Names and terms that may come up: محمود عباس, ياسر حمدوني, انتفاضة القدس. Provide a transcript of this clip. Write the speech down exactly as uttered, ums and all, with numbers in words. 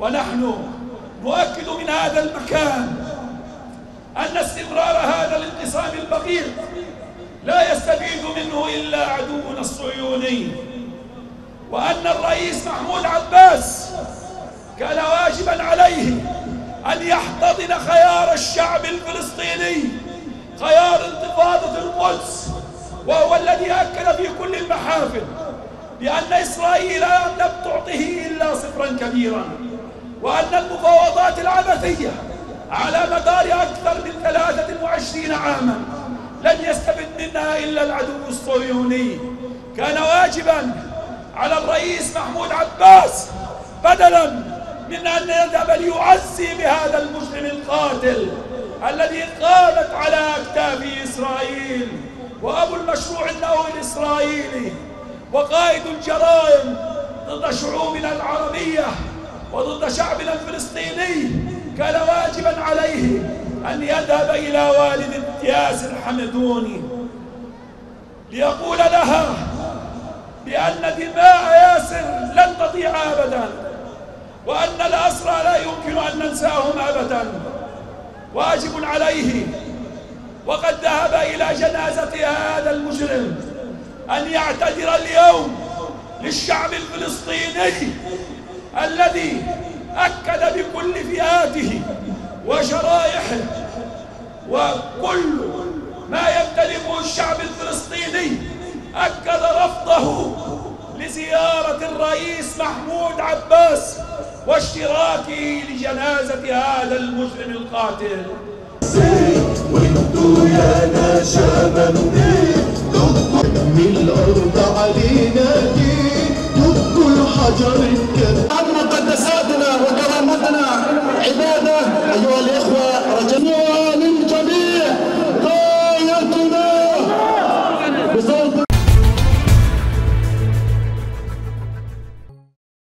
ونحن نؤكد من هذا المكان أن استمرار هذا الانقسام البغيض لا يستفيد منه إلا عدونا الصهيوني، وأن الرئيس محمود عباس كان واجبا عليه أن يحتضن خيار الشعب الفلسطيني، خيار انتفاضة القدس، وهو الذي أكد في كل المحافل بأن إسرائيل لم تعطه إلا صفرا كبيرا، وأن المفاوضات العبثية على مدار أكثر من ثلاثة وعشرين عاما لن يستفد منها إلا العدو الصهيوني. كان واجبا على الرئيس محمود عباس بدلا من أن يذهب ليعزي بهذا المجرم القاتل الذي قامت على أكتاف إسرائيل وأبو المشروع النووي الإسرائيلي وقائد الجرائم ضد شعوبنا العربية وضد شعبنا الفلسطيني، كان واجبا عليه أن يذهب إلى والدة ياسر حمدوني ليقول لها بأن دماء ياسر لن تضيع أبدا، وأن الأسرى لا يمكن أن ننساهم أبدا، واجب عليه وقد ذهب إلى جنازة هذا المجرم أن يعتذر اليوم للشعب الفلسطيني الذي أكد بكل فئاته وشرائحه وكل ما يمتلكه الشعب الفلسطيني، أكد رفضه لزيارة الرئيس محمود عباس واشتراكه لجنازة هذا المجرم القاتل. وانتو يا نشامة من الأرض علينا دين كل حجر كان. عظمت قدساتنا وكرامتنا عبادة أيها الإخوة.